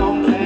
ต้องแพ้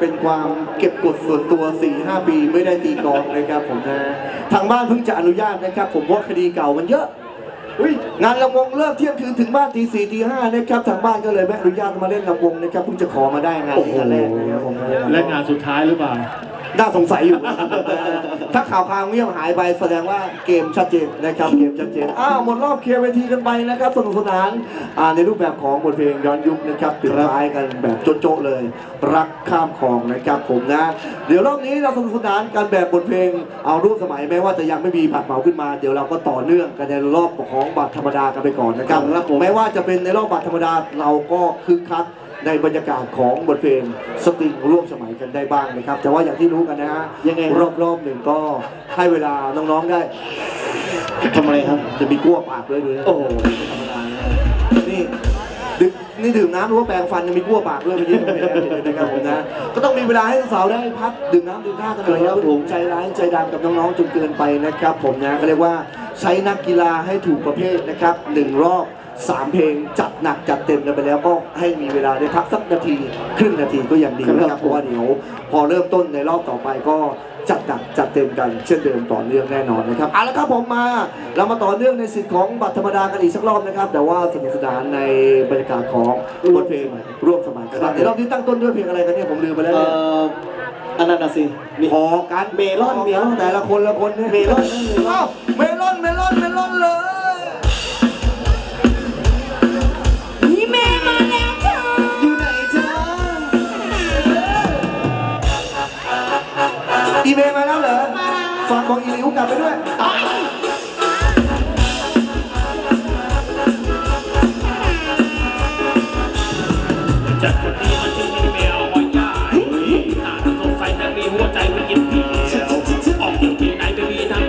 เป็นความเก็บกดส่วนตัว 4-5 ปีไม่ได้ตีกองนะครับผมนะทางบ้านเพิ่งจะอนุญาตนะครับผมว่าคดีเก่ามันเยอะงานลำวงเลิกเที่ยงคืนถึงบ้านตี 4 ตี 5 นะครับทางบ้านก็เลยไม่อนุญาตมาเล่นลำวงนะครับเพิ่งจะขอมาได้งานแรกนะครับผมและงานสุดท้ายหรือเปล่าน่าสงสัยอยู่ถ้าข่าวเงียบหายไปแสดงว่าเกมชัดเจนนะครับเกมชัดเจนหมดรอบเคลียร์เวทีกันไปนะครับสนุกสนานในรูปแบบของบทเพลงย้อนยุคนะครับปิดท้ายกันแบบโจ๊ะๆเลยรักข้ามคลองนะครับผมนะเดี๋ยวรอบนี้เราสนุกสนานกันแบบบทเพลงเอารูปสมัยแม้ว่าจะยังไม่มีบัตรเหมาขึ้นมาเดี๋ยวเราก็ต่อเนื่องกันในรอบของบัตรธรรมดากันไปก่อนนะครับแม้ว่าจะเป็นในรอบบัตรธรรมดาเราก็คึกคักในบรรยากาศของบทเพลงสตริงร่วมสมัยกันได้บ้างนะครับแต่ว่าอย่างที่รู้กันนะฮะยังไงรอบหนึ่งก็ให้เวลาน้องๆได้ทำอะไรครับจะมีกล้วปากด้วยดูนะโอ้โหธรรมดานี่นี่ดื่มน้ำหรือว่าแปรงฟันจะมีกล้วปากด้วยไปยืนตรงนี้นะครับผมนะก็ต้องมีเวลาให้สาวได้พักดื่มน้ำดื่มท่ากันเลยครับผมใจร้ายใจดำกับน้องๆจนเกินไปนะครับผมนะก็เรียกว่าใช้นักกีฬาให้ถูกประเภทนะครับ1 รอบ3 เพลงจัดหนักจัดเต็มกันไปแล้วก็ให้มีเวลาได้พักสักนาทีครึ่งนาทีก็ยังดีนะครับเพราะว่าเดี๋ยวพอเริ่มต้นในรอบต่อไปก็จัดหนักจัดเต็มกันเช่นเดิมต่อเนื่องแน่นอนนะครับเอาละครับผมมาเรามาต่อเนื่องในสิทธิ์ของบัตรธรรมดากันอีกสักรอบนะครับแต่ว่าสนุกสนานในบรรยากาศของบทเพลงร่วมสมัยกันในรอบนี้ตั้งต้นด้วยเพลงอะไรกันเนี่ยผมลืมไปแล้วอันนั้นนะสิพอการเมลอนเมลอนแต่ละคนละคนเนี่ยเมลอนเมลอนเมลอนเมลอนเลยอีเมลมาแล้วเหรอฝากบอกอีลิวกลับไปด้วยจัดคนดีมันจึงมีเมลว่ายายหน้าตาสดใสแต่มีหัวใจไม่กินเดียวออกเที่ยวปีไหนไม่มีทาง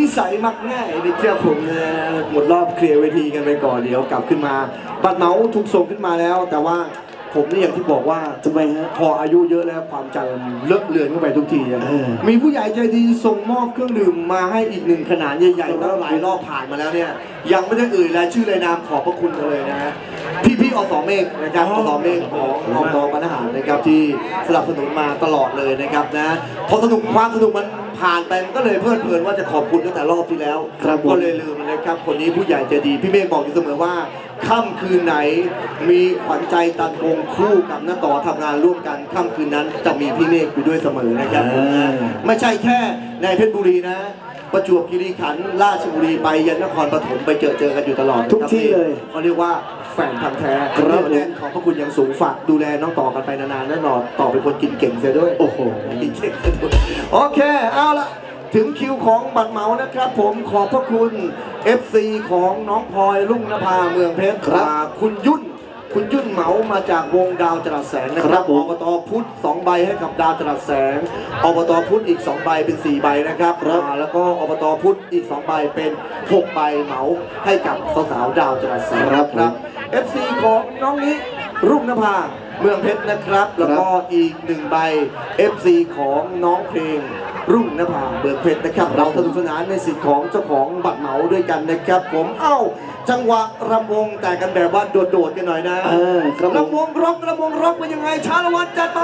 นิสัยมักง่ายในเชื่อผมนะหมดรอบเคลียร์เวทีกันไปก่อนเดี๋ยวกลับขึ้นมาบัดเมาส์ถูกส่งขึ้นมาแล้วแต่ว่าผมนี่อย่างที่บอกว่าทำไมฮะพออายุเยอะแล้วความจำเลอะเลือนเข้าไปทุกทีมีผู้ใหญ่ใจดีส่งมอบเครื่องดื่มมาให้อีกหนึ่งขนาดใหญ่ๆแล้วหลายรอบผ่านมาแล้วเนี่ยยังไม่ได้เอ่ยรายชื่อรายนามขอบพระคุณเลยนะฮะพี่อสมเมฆนะครับอสมเมฆของอบตปัญหานะครับที่สนับสนุนมาตลอดเลยนะครับนะพอสนุกความสนุกมันผ่านไปมันก็เลยเพลิดเพลินว่าจะขอบคุณตั้งแต่รอบที่แล้วก็เลยลืมนะครับคนนี้ผู้ใหญ่ใจดีพี่เมฆบอกอยู่เสมอว่าค่ำคืนไหนมีขวัญใจตันวงคู่กับน้าต่อทำงานร่วมกันค่ำคืนนั้นจะมีพี่เมฆอยู่ด้วยเสมอนะครับไม่ใช่แค่ในเพชรบุรีนะประจวบคีรีขันธ์ราชบุรีไปยันนครปฐมไปเจอกันอยู่ตลอดทุกที่เลยเขาเรียกว่าแฟนพันธุ์แท้รับแน่นของพระคุณยังสูงฝากดูแลน้องต่อกันไปนานๆแน่นอนต่อเป็นคนกินเก่งเสียด้วยโอ้โหกินเก่งเสียด้วยโอเคเอาละถึงคิวของบัตรเมานะครับผมขอบพระคุณ FC ของน้องพลอยรุ่งนภาเมืองเพชรคุณยุ่น คุณยุ่นเหมามาจากวงดาวจรัสแสงนะครับอบตพุทธ2ใบให้กับดาวจรัสแสงอบตพุทธอีก2ใบเป็น4ใบนะครับแล้วก็อบตพุทธอีก2ใบเป็น6ใบเหมาให้กับสาวดาวจรัสแสงครับ FC ของน้องนี้รุ่งนภาเมืองเพชรนะครับแล้วก็อีก1ใบ FC ของน้องเพลงรุ่งนภาเมืองเพชรนะครับเราสนุกสนานในสิทธิ์ของเจ้าของบัตรเหมาด้วยกันนะครับผมเอ้าจังหวะรำวงแต่กันแบบว่าโดดๆกันหน่อยนะรำวงร็อกรำวงร็อกเป็นยังไงชาละวันจัดไป